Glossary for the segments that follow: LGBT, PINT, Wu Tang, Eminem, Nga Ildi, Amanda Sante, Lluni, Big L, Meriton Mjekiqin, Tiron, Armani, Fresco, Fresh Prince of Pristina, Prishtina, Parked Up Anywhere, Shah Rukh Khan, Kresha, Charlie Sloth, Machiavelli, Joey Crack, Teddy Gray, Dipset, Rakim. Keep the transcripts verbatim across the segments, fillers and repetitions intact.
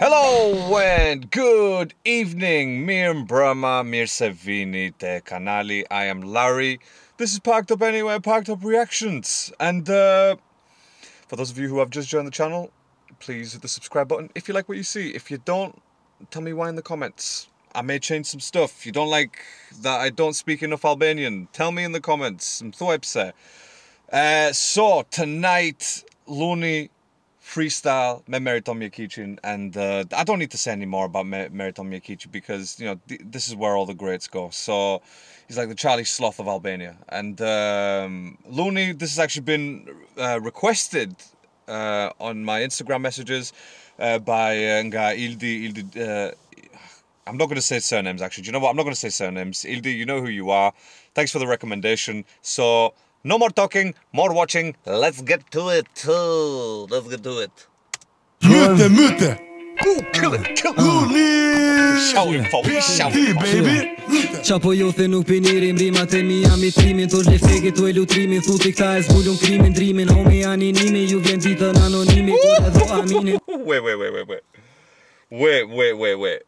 Hello and good evening, Mir Brahma, Mir Sevini, Te Kanali. I am Larry. This is Parked Up Anywhere, Parked Up Reactions. And uh, for those of you who have just joined the channel, please hit the subscribe button if you like what you see. If you don't, tell me why in the comments. I may change some stuff. If you don't like that I don't speak enough Albanian, tell me in the comments. I'm so upset. Uh, so, tonight, Lluni freestyle me Meriton Mjekiqin, and uh, I don't need to say any more about me Meriton Mjekiqin because, you know, th this is where all the greats go. So he's like the Charlie Sloth of Albania. And um, Lluni, this has actually been uh, requested uh, on my Instagram messages uh, by Nga Ildi. Ildi uh, I'm not going to say surnames, actually. Do you know what? I'm not going to say surnames. Ildi, you know who you are. Thanks for the recommendation. So no more talking, more watching. Let's get to it. Oh, let's get to it. Mute, mute. Ooh, kill it, kill it. Lluni. Shouting for, shouting for. Baby. Qa po jo the nuk pinirim, rimat e mi jam I trimin. Tosh lefeke tu e lutrimin, thuti këta e zbulun krimin, drimin. Homi aninimi, ju vjen ditën anonimi. Wait, wait, wait, wait, wait. Wait, wait, wait, wait.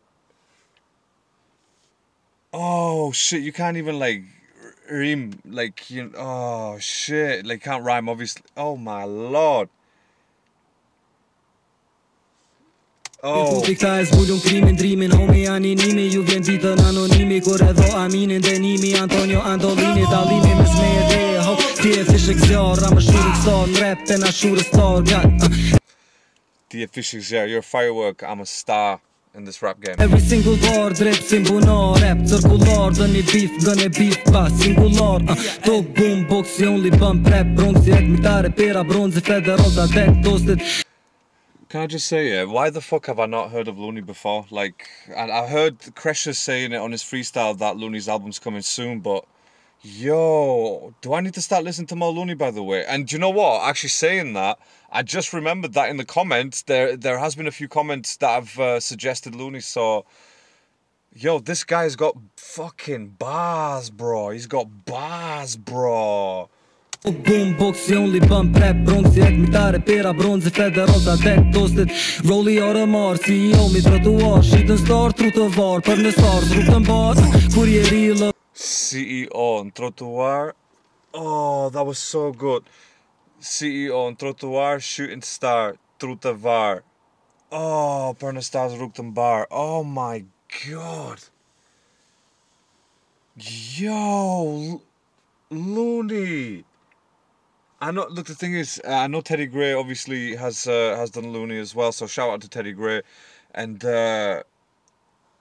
Oh, shit, you can't even, like... Rhyme, like, you know, oh shit, like, can't rhyme, obviously. Oh my lord. Oh. The official, yeah, you're a firework, I'm a star. In this rap game. Every single word raps in bunor, rap circular, dëni beef, gëni beef, pa singular. uh, Top boom box, the only bump rap, bronze, egg, mitare, pera, bronze, fede, rosa, deck, toasted. Can I just say, yeah, why the fuck have I not heard of Lluni before? Like, and I heard Kresha saying it on his freestyle that Lluni's album's coming soon, but yo, do I need to start listening to more Lluni, by the way? And do you know what? Actually saying that, I just remembered that in the comments, there there has been a few comments that have uh, suggested Lluni, so... Yo, this guy's got fucking bars, bro. He's got bars, bro. Boombox, the only bump rap, bronze, egg, mitare, pera, bronze, fede, rosa, deck, toasted. Rolli or a mar, C E O, mi trotuar, shitën star, tru të var, për në star, zrutën bar, kurjeri lë... C E O and Trotuar. Oh, that was so good. C E O and Trotuar, shooting star, Trutavar. Oh, Pernastas Rukton Bar. Oh my god. Yo, Lluni. I know. Look, the thing is, I know Teddy Gray obviously has uh, has done Lluni as well. So shout out to Teddy Gray, and. Uh,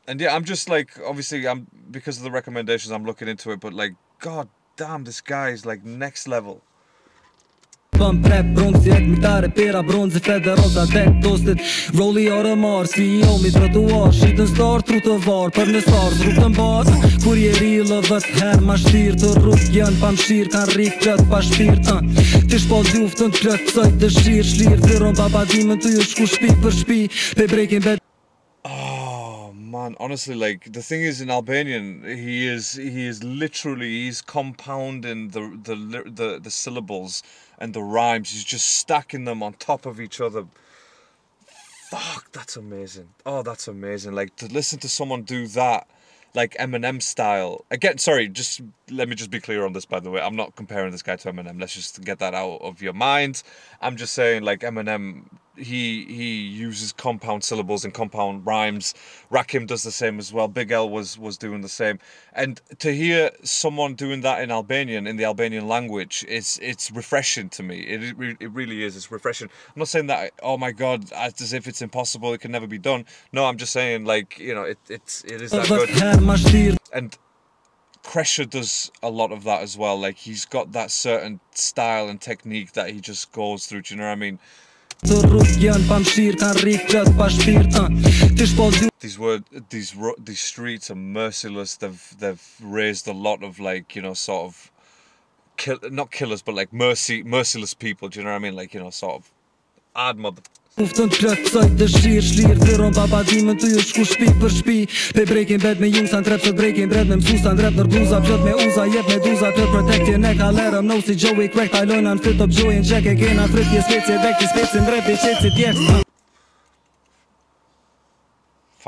And yeah, I'm just like, obviously, I'm because of the recommendations, I'm looking into it, but like, god damn, this guy is like next level. Bump rap, bronze, egg, mitare, pera, bronze, fede, rosa, deck, toasted. Rolli or a mar, C E O, mi trotuar, shitën star, tru të var, për në star, zrutën bar. Kurjeri lëvës, her ma shtirë, të rrug janë, pa mshirë, kanë rikë, plët, pa shpirë. Tish po zjuftën, plët, soj, dëshirë, shlirë, dhiron, pa padimen, të ju shku shpi për shpi, pe brekin bed. Man, honestly, like, the thing is, in Albanian, he is he is literally, he's compounding the the the, the syllables and the rhymes. He's just stacking them on top of each other. Fuck, that's amazing. Oh, that's amazing. Like, to listen to someone do that, like, Eminem style. Again, sorry, just let me just be clear on this, by the way. I'm not comparing this guy to Eminem. Let's just get that out of your mind. I'm just saying, like, Eminem... He he uses compound syllables and compound rhymes. Rakim does the same as well. Big L was was doing the same. And to hear someone doing that in Albanian, in the Albanian language, it's it's refreshing to me. It it, it really is. It's refreshing. I'm not saying that, oh my god, as if it's impossible, it can never be done. No, I'm just saying, like, you know, it it's it is that good. And Kresha does a lot of that as well. Like, he's got that certain style and technique that he just goes through. Do you know what I mean? These word, these these streets are merciless. They've they've raised a lot of, like, you know, sort of kill, not killers, but like mercy merciless people. Do you know what I mean? Like, you know, sort of odd mother.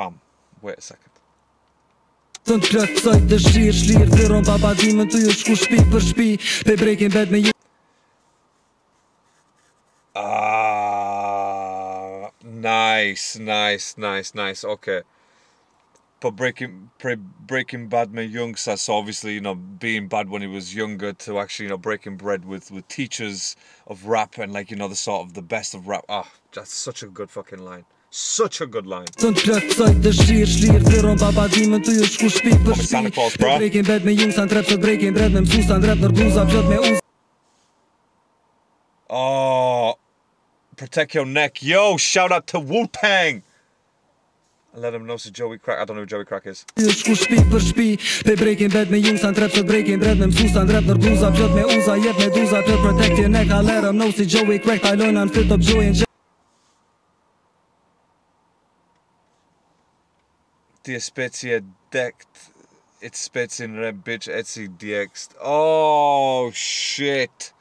fam. Wait a second. Ah, nice, nice, nice, nice. Okay. But breaking, pre breaking bad my youngster, so obviously, you know, being bad when he was younger to actually, you know, breaking bread with, with teachers of rap and like, you know, the sort of the best of rap. Ah, that's such a good fucking line. Such a good line. Oh, Santa Claus, bro. Oh, protect your neck. Yo, shout out to Wu Tang. And let him know, so Joey Crack, I don't know who Joey Crack is. Die Spezie deckt, it's Spitz in Red Bitch, Etsy D X. Oh, shit.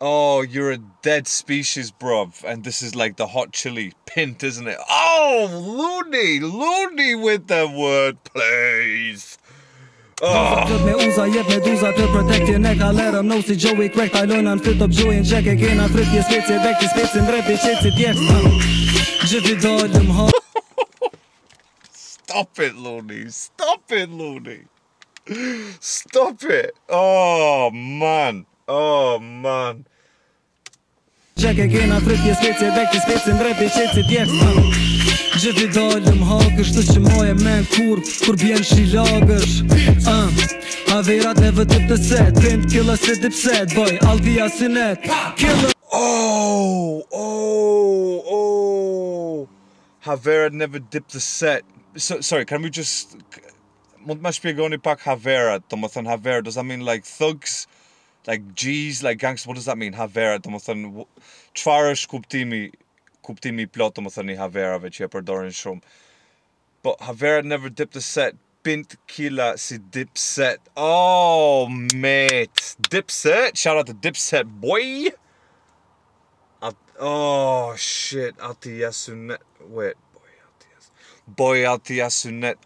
Oh, you're a dead species, bruv. And this is like the hot chili pint, isn't it? Oh, Lluni, Lluni with the word, please. Oh. Stop it, Lluni. Stop it, Lluni. Stop it. Oh, man. Oh man. Jack again, I flip your spits and back to spits and rap your shit at yes. Gjithë I dalëm hakësh, të që moje men kur, kur bjen shilagësh. Averat neve të të set, print killa se dipset, boj, altia sinet. Oh, oh, oh. Havera never dipped the set. So, sorry, can we just... Mund ma shpjegoni pak Havera, të më thënë Havera, does that mean like thugs? Like G's, like gangsters, what does that mean? Havera, to më thënë, çfarësh kuptimi, kuptimi plot to më thënë I Haverave që e përdorin shumë. But Havera never dipped the set, pint killa si Dipset. Oh, mate. Dipset, shout out to Dipset, boy. At, oh, shit, Altia Sunet, wait, boy, Altia Boy, Altia Sunet.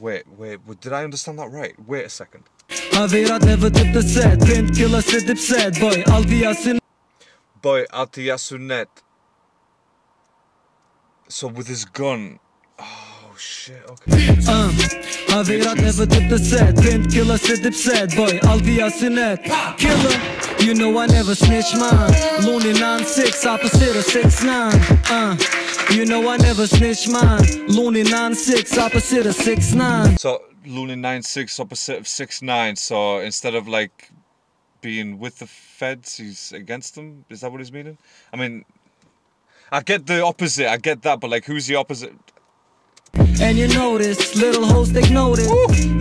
Wait, wait, did I understand that right? Wait a second. Averat never dip the set, print killer said Dipset, boy, Altia Sunet. Boy, Altia Sunet. So with his gun. Oh shit, okay. Um, Averat never dip the set, print killer said Dipset, boy, Altia Sunet. Killer, you know I never snitch mine. Lluni nine six, opposite of six nine. Uh, you know I never snitch mine. Lluni nine six, opposite of six nine. So. Lluni nine six opposite of six nine, so instead of like being with the feds, he's against them? Is that what he's meaning? I mean, I get the opposite, I get that, but like who's the opposite? And you notice, little hoes take notice.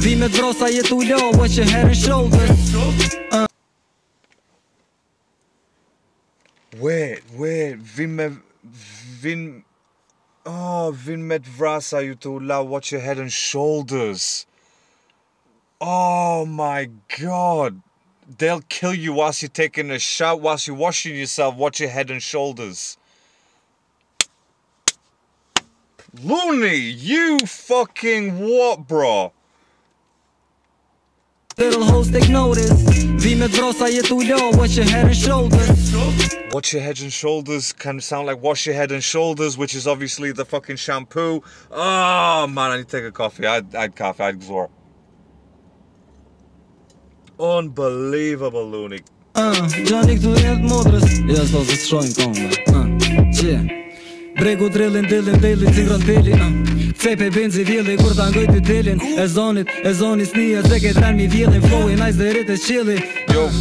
Vime drosa jetu lo, watch your head and shoulders. Uh. Wait, wait, Vime, Vim, oh, Vime drosa jetu la, watch your head and shoulders. Oh my god, they'll kill you whilst you're taking a shower, whilst you're washing yourself, watch your head and shoulders. Lluni, you fucking what, bro? Little hoes take notice. Watch your head and shoulders. Watch your head and shoulders can sound like wash your head and shoulders, which is obviously the fucking shampoo. Oh man, I need to take a coffee. I'd, I'd coffee, I'd absorb. Unbelievable, Lluni. Uh, Johnny, do you modrous? Yes, those are showing combat. Yeah. Brego drilling, drilling, drilling, zigran drilling. Fepe benzi vili, kur ta ngoj ty dilin. E zonit, e zonit snia, se ke tren mi vjellin. Flowin, ice dhe rrit e qili. Uh,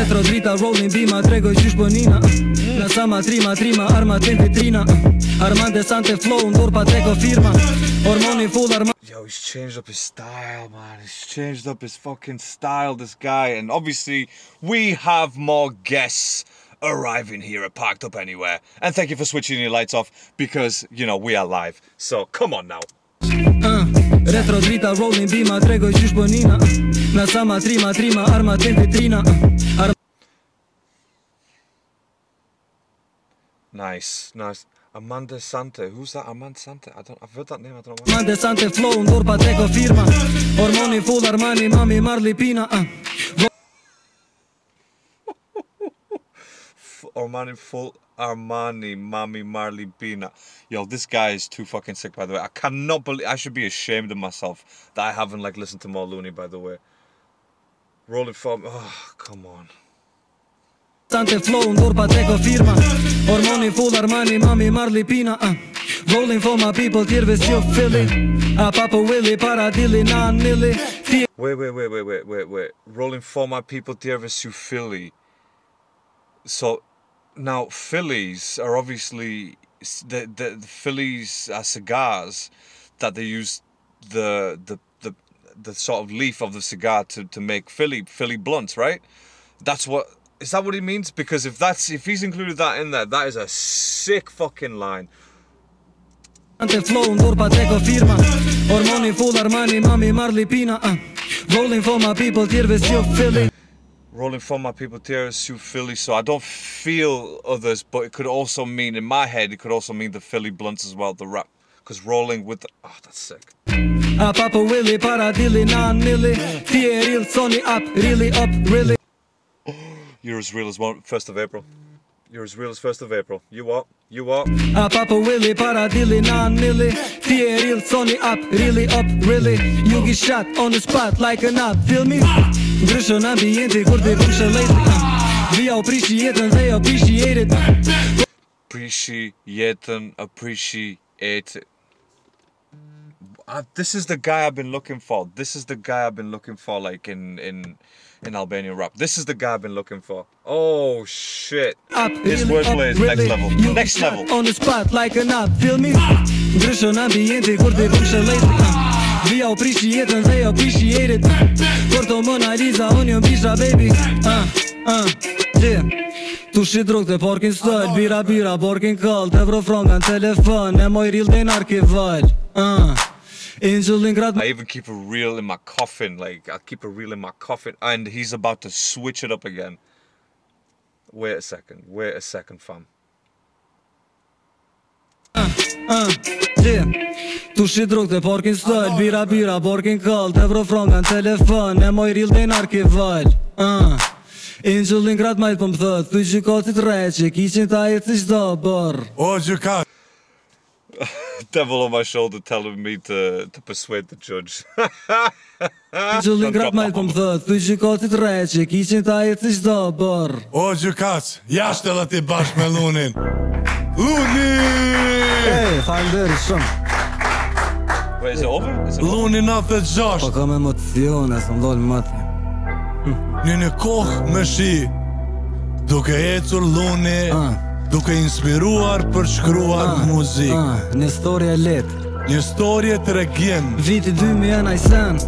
retro drita, rolling bima, tregoj qysh bonina. Na sama trima, trima, armatin vitrina. Armante sante flow, ndor pa teko firma. Hormoni full arma. Yo, he's changed up his style, man. He's changed up his fucking style, this guy. And obviously, we have more guests arriving here at Parked Up Anywhere. And thank you for switching your lights off because, you know, we are live. So, come on now. Uh, retro drita, rolling bima, tregoj qysh bonina. Na sama trima, trima, arma ten vitrina. Nice, nice. Amanda Sante, who's that? Amanda Sante? I don't, I've heard that name, I don't know. Amanda Sante flow door Pateco firma. Hormoni full Armani, mami Marley Pina. Armani full Armani, mami Marley Pina. Yo, this guy is too fucking sick, by the way. I cannot believe, I should be ashamed of myself that I haven't like listened to more Lluni, by the way. Rolling Farm, oh, come on. Sante flow door Pateco firma. Hormoni full Armani, mami Marley Pina. uh. Rolling for my people, tierves yo Philly. A Papa Willy, para dilly, non nilly. Wait, wait, wait, wait, wait, wait, wait. Rolling for my people, tierves yo Philly. So now Phillies are obviously the, the the Phillies are cigars that they use the the the the sort of leaf of the cigar to to make Philly Philly blunts, right? That's what. Is that what he means? Because if that's if he's included that in there, that is a sick fucking line. Rolling for my people, Philly. Rolling for my people, Philly. So I don't feel others, but it could also mean in my head. It could also mean the Philly blunts as well, the rap. Because rolling with the, oh, that's sick. Ah, Papa Willie, para dilly, non nilly. Tie real, Sony up, really up, really. You're as real as one, first of April. You're as real as first of April. You are, you are. Ah, Papa Willie, para dilly, non nilly. Tie real, Sony up, really up, really. You get shot on the spot like a knot, feel me? Grusho na ambiente, kurte grusho lately. We appreciate and they appreciate it. Appreciate and appreciate it. Uh, this is the guy I've been looking for. This is the guy I've been looking for, like in in in Albanian rap. This is the guy I've been looking for. Oh shit! Up, His really wordplay is really next level. You next level. On the spot like a knob, feel me? Grusho na ambiente, kurte grusho lately. We appreciate and they appreciate it. Porto Mona Lisa on your bisha, baby. Uh, uh, yeah. Tushi drog të parkin stëll, bira bira parkin këll, të vro franga në telefon, e moj ril dhe në arkival. I even keep a reel in my coffin, like, I keep a reel in my coffin, and he's about to switch it up again. Wait a second, wait a second, fam. Uh, uh, yeah. Tushi drog të parkin stëll, bira bira parkin këll, të vro franga në telefon, e moj ril dhe në arkival. Uh. Angelin grad might pump thud, tu jukatit reche, kitchen diet is dober. Oh, you can't. Devil on my shoulder telling me to to persuade the judge. Angelin grad might pump thud, tu jukatit reche, kitchen diet is dober. Oh, you can't. Ja stella ti bash me Lunin. Luni! Hey, fanderi shumë. Wait, is it over? Luni na the Josh. Po kam emocione, s'm dal mati. Një një kohë me shi, duke ecur Lluni, duke inspiruar për shkruar muzik. Një story e letë, një story e të regjim. Viti dy mijë e nëntë i sen,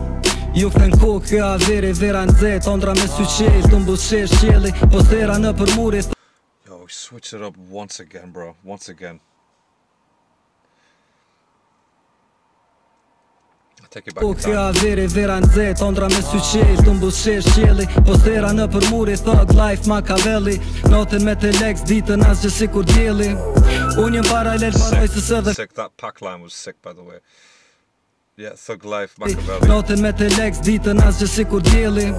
ju këthen kohë kjo averi, vera nëzet, ondra me syqesh, të mbushesh qeli, postera në përmuri. Yo, switch it up once again, bro, once again. Kokja veri, vera nëzet, ondra me syqesh, të mbushesh qeli. Postera në përmuri, thug life Machiavelli. Notën me telex, ditën asgjë si kur djeli. Unë jëm paralel, paroj së së dhe... Sick, that pack line was sick, by the way. Yeah, thug life Machiavelli. Notën me telex, ditën asgjë si kur djeli.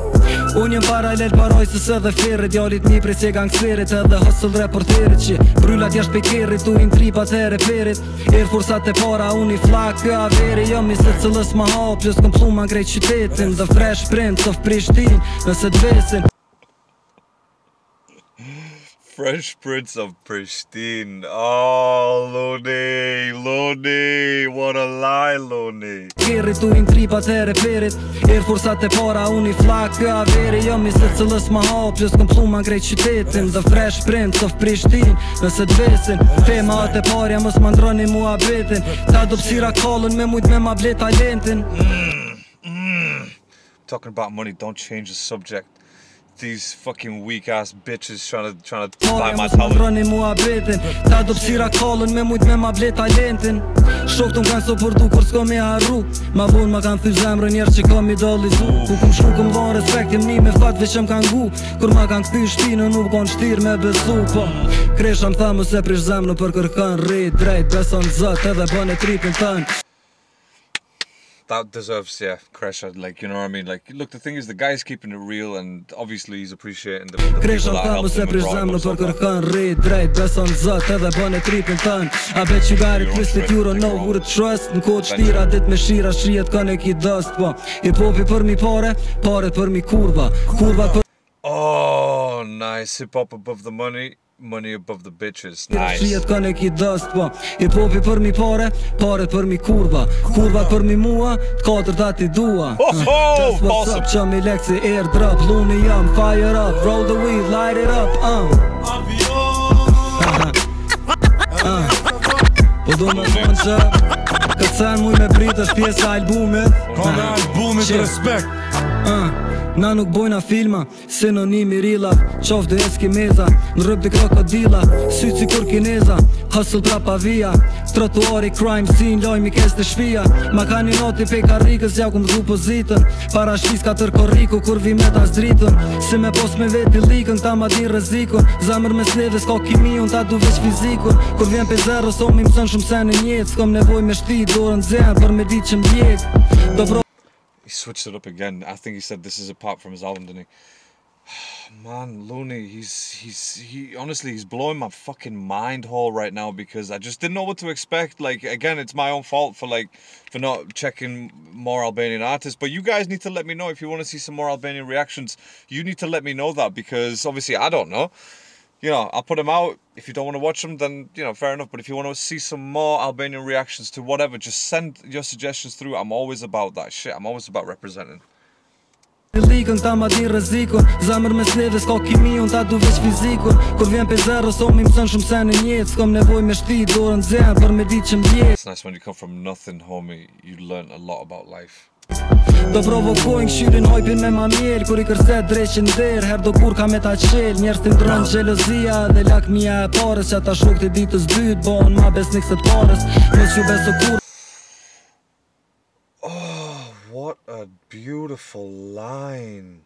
Unë jëm paralel, paroj së së dhe ferrit. Djallit një prej si gangsterit, edhe hustle reporterit. Që bryllat jash pekerit, ujnë tripat e reperit. Erë fursat e para, unë i flak, kjo averi. Jëmi se cëllës ma hapë, që s'këm pluma në grejt qytetin. The Fresh Prince of Pristina, nëse t'vesin. Fresh Prince of Pristina. Oh, Lluni, Lluni, what a lie, Lluni. Kërri tu in tripat e reperit, erë fursat e para, unë i flak, kjo averi. Jëmi se cëllës ma hapë, që s'këm pluma në grejt qytetin. The Fresh Prince of Pristina, nëse t'vesin. Fema atë e parja, mos ma ndroni mua betin. Ta dopsira kallën, me mujt me ma ble talentin. Talking about money, don't change the subject. these fucking weak ass bitches trying to trying to buy my talent. Kresha m'thamu se prish zemnu për kërkan rrit drejt, beson zët edhe bëne tripin tën. That deserves, yeah, Kresha, like, you know what I mean? Like, look, the thing is, the guy's keeping it real and obviously he's appreciating the, the people that helped him and brought him. I bet you got it twisted, you don't know who to trust. Në kohë çtira ditë me shira, shihet kanë e ki dust, po. Hip-hopi për mi pare, paret për mi kurva. Kurva për... Oh, nice, hip-hop above the money. Money above the bitches, nice. Shihet kanë e ki dust, po. Hip-hopi për mi pare, paret për mi kurva. Kurvat për mi mua, t'katërt ati dua. Oho, awesome. Që mi leksi airdrop, Lluni jam, fire up, roll the weed, light it up, um Po do me thonë që këtë sen muj me prit është pjesa albumit. Kone albumit, respekt. Na nuk bojna filma, sinonimi rila, qoftë eskimeza, në rrëp di krokodila, sytë si kur kineza, hustle pra pavia, trotuari crime scene, lojmi kes të shvia, ma ka një noti pe karikës, jau këm dhu pozitën, para shqis ka tërkoriku, kur vi me ta zdritën, si me pos me veti likën, ta ma di rëzikun, zamër me sleve, s'ka kimiun, ta du veç fizikun, kur vjen pe zero, so mi mësën shumë sen e njetë, s'kom nevoj me shti, dorën zemë, për me di që m'djek. He switched it up again. I think he said this is apart from his album, didn't he? Man, Lluni, he's he's he honestly he's blowing my fucking mind hole right now because I just didn't know what to expect. Like, again, it's my own fault for like for not checking more Albanian artists. But you guys need to let me know if you want to see some more Albanian reactions. You need to let me know that because obviously I don't know. You know, I'll put them out. If you don't want to watch them, then, you know, fair enough. But if you want to see some more Albanian reactions to whatever, just send your suggestions through. I'm always about that shit. I'm always about representing. Likën ta ma di rëzikun, zamër me sleve s'ka kimiun, ta du veç fizikun, kur vjen pe zero, so mi mësën shumë sen e njetë, s'kom nevoj me shti, dorën zemë, për me di që m'djekë. It's nice when you come from nothing, homie, you learn a lot about life. Do provokojnë këshyrin hojpin me ma mjel, kur I kërset dreqin der, her do kur ka me ta qel, njerës t'in dronë gjelozia dhe lakmija e pares, që ata shok t'i ditës dyt, bon ma besnik se t'pares, me që beso kur. Oh, what a beautiful line.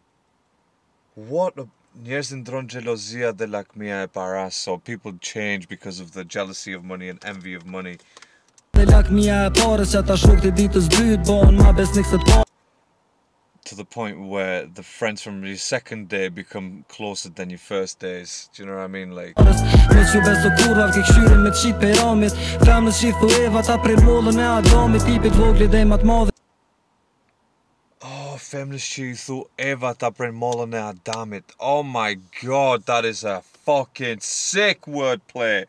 What a... Njerës t'in dronë gjelozia dhe lakmija e pares, so people change because of the jealousy of money and envy of money. To the point where the friends from your second day become closer than your first days. Do you know what I mean? Like, oh, oh my god, that is a fucking sick wordplay.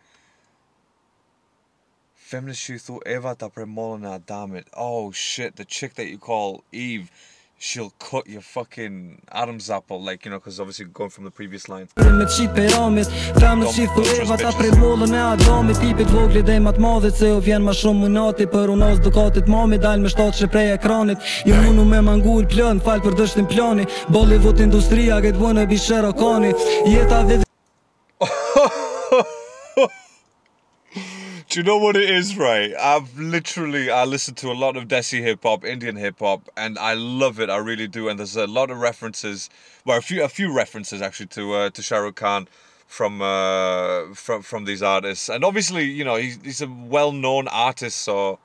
Feminist you thought Eva ta premolna, damn it. Oh shit, the chick that you call Eve, she'll cut your fucking Adam's apple, like, you know, because obviously going from the previous line. Do you know what it is, right? I've literally, I listen to a lot of Desi hip-hop, Indian hip-hop, and I love it, I really do. And there's a lot of references, well, a few a few references, actually, to uh, to Shah Rukh Khan from, uh, from from these artists. And obviously, you know, he's, he's a well-known artist, so...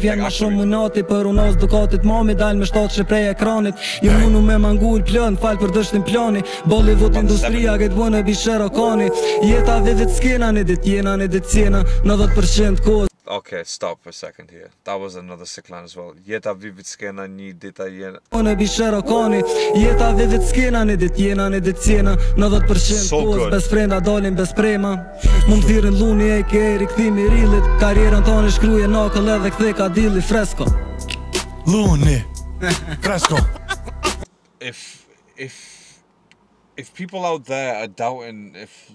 Vjen ma shumë mënati për unos dukatit mami Dajnë me shtatë sheprej ekranit Ju munu me mangull plën, falë për dështin plani Bollywood industria këtë bënë e bishera kani Jeta vivid skena, në dit jena, në dit cena nëntëdhjetë përqind kohë. Okay, stop for a second here. That was another sick line as well. Jeta vivid skena, një dita jena Bënë e bishera kani Jeta vivid skena, në dit jena, në dit cena nëntëdhjetë përqind kohës Bes frenda dalin, bes prema Më më thirin Lluni e ke eri këthimi rilit Karierën ta në shkruje nakëll edhe këtheka Fresco. Lluni, Fresco. If if if people out there are doubting if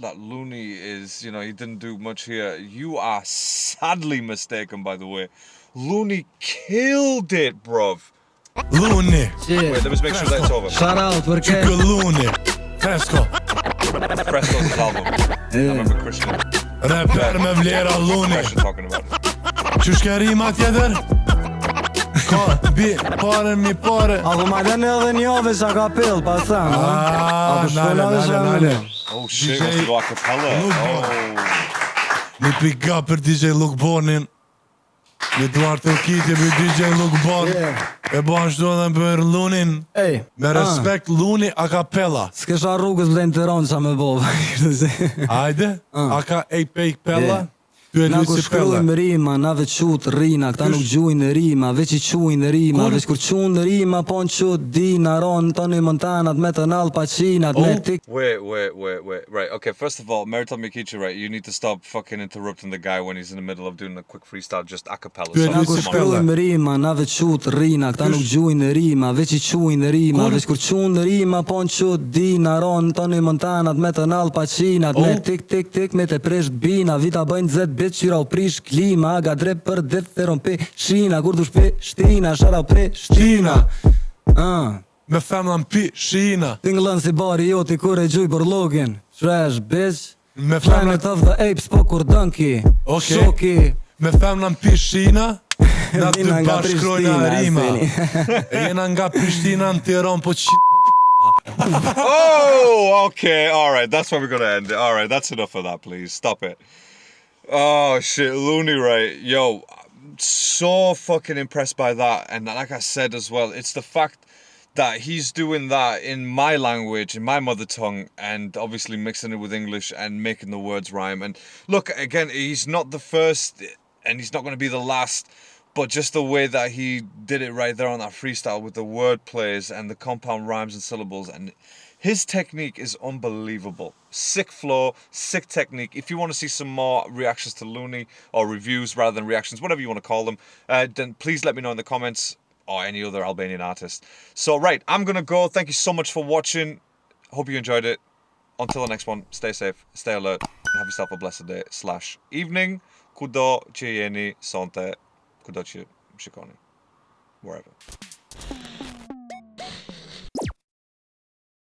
that Lluni is, you know, he didn't do much here, you are sadly mistaken. By the way, Lluni killed it, bruv. Lluni. Shit. Wait, let me make sure that's over. Shout out, porque? Chica Lluni. Fresco. Fresco's his album. Yeah. I remember Christian. Rap better me vlera Lluni. Christian talking about it. Qyshka rima tjetër? Ka, bi, pare, mi pare. A po ma den edhe njove sa ka pill, pa thëmë. A po shpela dhe shemele. Oh shit, let's do acapella. Oh. Me pick up for D J Luke Bonin. Me Duarte Okitje për D J Luke Bonin. E bashkë do dhe për Llunin. Me respekt Lluni acapella. S'kesha rrugës vlen të ronë sa me bovë. Ajde, aka e pejkpella. Na ku shkrujmë rima, na veç qutë rina, këta nuk gjujnë rima, veç I qunë rima, veç kur qunë rima, po në qutë dina, ronë, toni montanat, me të nalë pacinat, me tik... Wait, wait, wait, wait, right, okay, first of all, Meriton Mjekiqin, right, you need to stop fucking interrupting the guy when he's in the middle of doing a quick freestyle, just acapella. Na ku shkrujmë rima, na veç qutë rina, këta nuk gjujnë rima, veç I qunë rima, veç kur qunë rima, po në qutë dina, ronë, toni montanat, me të nalë pacinat, me tik, tik, tik, me të presht bina, vita bëjnë zet bina. Qira u prish klima, ga drep për det të rompe shina, kur du shpe shtina, shara pre shtina. Me femlan pi shina. Tinglan si bari joti kur e gjuj për login. Fresh bitch, planet of the apes po kur dunki, shoki. Me femlan pi shina, na të bashkrojna rima. Jena nga Prishtina në Tiron po q***. Oh, okay, alright, that's where we're gonna end it. Alright, that's enough of that, please, stop it. Oh shit, Lluni, right? Yo, I'm so fucking impressed by that. And like I said as well, it's the fact that he's doing that in my language, in my mother tongue, and obviously mixing it with English and making the words rhyme. And look, again, he's not the first and he's not going to be the last, but just the way that he did it right there on that freestyle with the word plays and the compound rhymes and syllables, and his technique is unbelievable. Sick flow, sick technique. If you want to see some more reactions to Lluni, or reviews rather than reactions, whatever you want to call them, uh, then please let me know in the comments, or any other Albanian artist. So right, I'm going to go. Thank you so much for watching. Hope you enjoyed it. Until the next one, stay safe, stay alert, and have yourself a blessed day slash evening. Kudo që jeni, sonte, kudo që shikoni, wherever.